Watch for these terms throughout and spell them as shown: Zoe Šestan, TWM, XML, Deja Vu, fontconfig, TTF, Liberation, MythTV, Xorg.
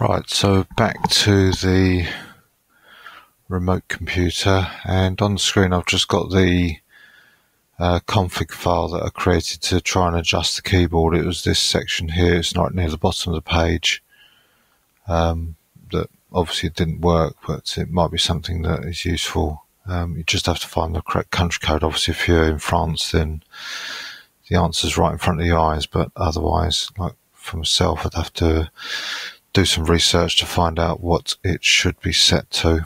Right, so back to the remote computer, and on the screen I've just got the config file that I created to try and adjust the keyboard. It was this section here, it's right near the bottom of the page, that obviously didn't work, but it might be something that is useful. You just have to find the correct country code. Obviously if you're in France then the answer's right in front of your eyes, but otherwise, like for myself, I'd have to do some research to find out what it should be set to.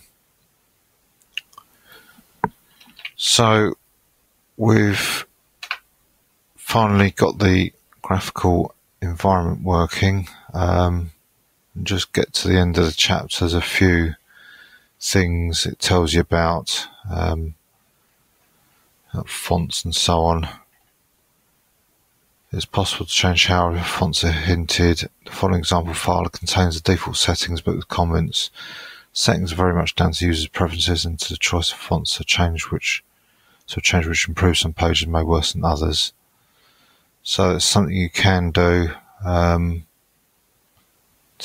So we've finally got the graphical environment working. Just get to the end of the chapter. There's a few things it tells you about, fonts and so on. It's possible to change how fonts are hinted. The following example file contains the default settings, but with comments. Settings are very much down to users' preferences and to the choice of fonts. So change which improves some pages may worsen others. So it's something you can do. To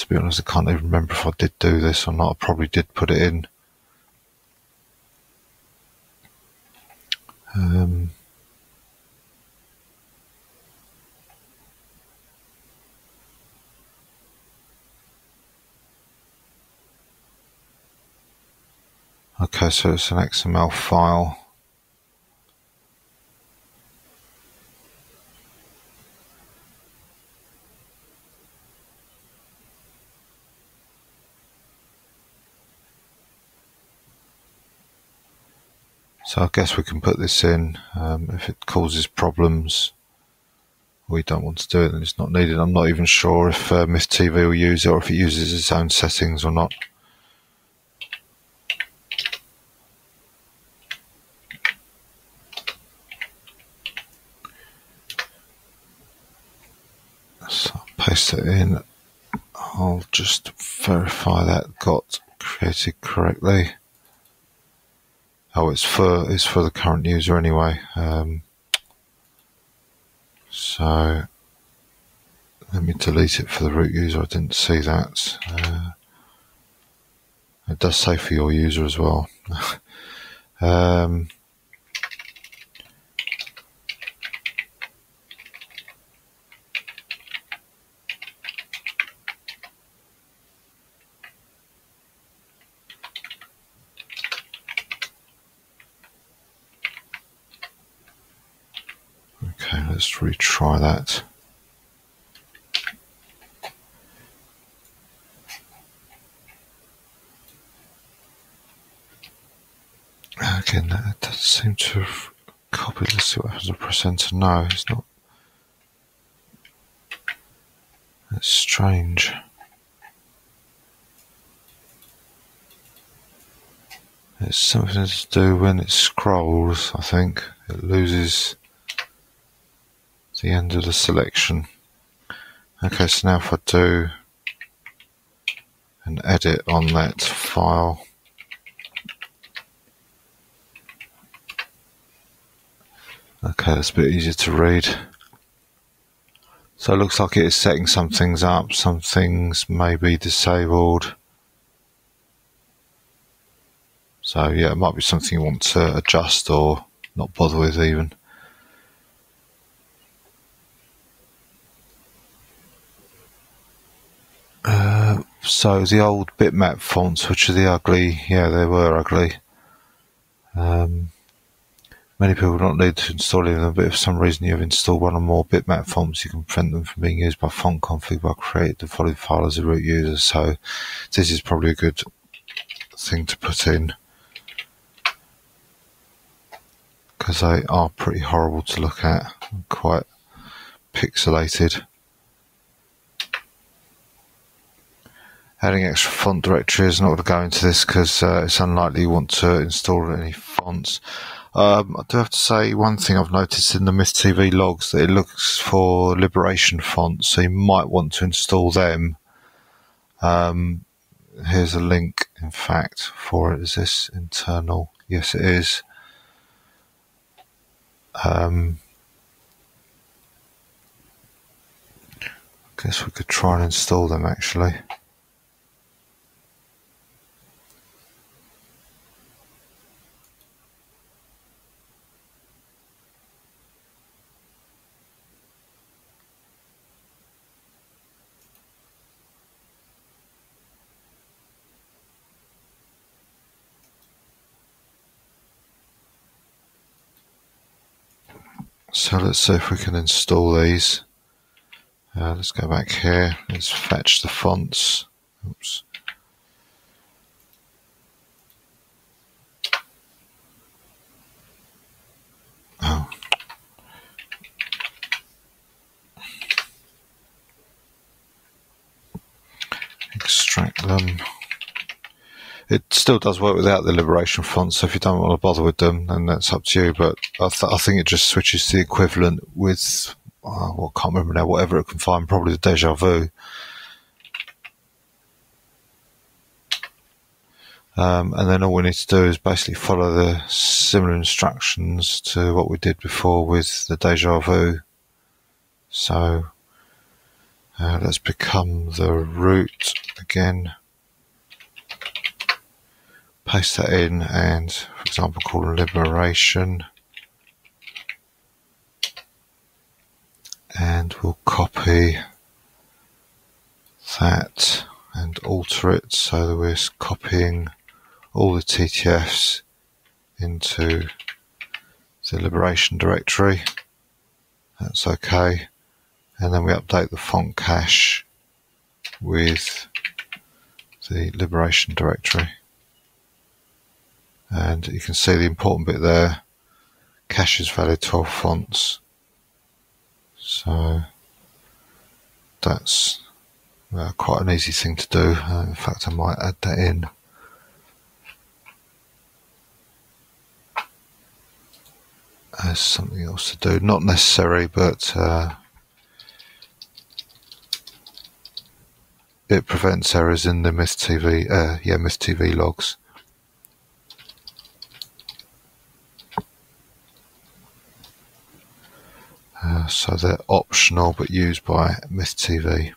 be honest, I can't even remember if I did do this or not. I probably did put it in. Okay, so it's an XML file. So I guess we can put this in. If it causes problems, we don't want to do it, then it's not needed. I'm not even sure if MythTV will use it or if it uses its own settings or not. Paste it in. I'll just verify that got created correctly. Oh, it's for the current user anyway. So let me delete it for the root user. I didn't see that. It does say for your user as well. Let's retry that. Again, that doesn't seem to have copied. Let's see what happens. I press enter. No, it's not. That's strange. It's something to do when it scrolls, I think. It loses the end of the selection. Okay, so now if I do an edit on that file, okay, that's a bit easier to read. So it looks like it is setting some things up, some things may be disabled. So yeah, it might be something you want to adjust or not bother with even. So the old bitmap fonts, which are the ugly, yeah, they were ugly. Many people don't need to install them, but if for some reason you've installed one or more bitmap fonts, you can prevent them from being used by fontconfig by creating the following file as a root user. So this is probably a good thing to put in, because they are pretty horrible to look at, quite pixelated. Adding extra font directories, not going to go into this because it's unlikely you want to install any fonts. I do have to say one thing I've noticed in the MythTV logs, that it looks for Liberation fonts, so you might want to install them. Here's a link, in fact, for it. Is this internal? Yes, it is. I guess we could try and install them, actually. So let's see if we can install these. Let's go back here. Let's fetch the fonts. Oops. Oh. Extract them. It still does work without the Liberation font, so if you don't want to bother with them, then that's up to you. But I think it just switches to the equivalent with, well, I can't remember now, whatever it can find, probably the Deja Vu. And then all we need to do is basically follow the similar instructions to what we did before with the Deja Vu. So let's become the root again. Paste that in and, for example, call Liberation. And we'll copy that and alter it so that we're copying all the TTFs into the Liberation directory. That's okay. And then we update the font cache with the Liberation directory. And you can see the important bit there, cache is valid 12 fonts. So that's quite an easy thing to do. In fact, I might add that in. There's something else to do, not necessary, but it prevents errors in the MythTV, MythTV logs. So they're optional but used by MythTV.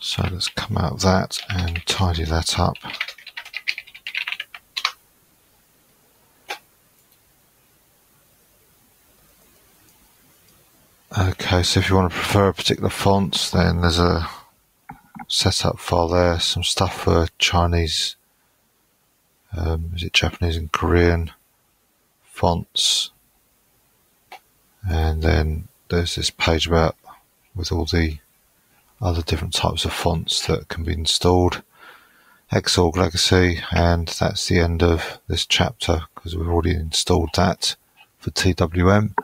So let's come out of that and tidy that up. Okay, so if you want to prefer a particular font, then there's a setup file there, some stuff for Chinese, is it Japanese and Korean fonts, and then there's this page about with all the other different types of fonts that can be installed. Xorg legacy, and that's the end of this chapter because we've already installed that for TWM.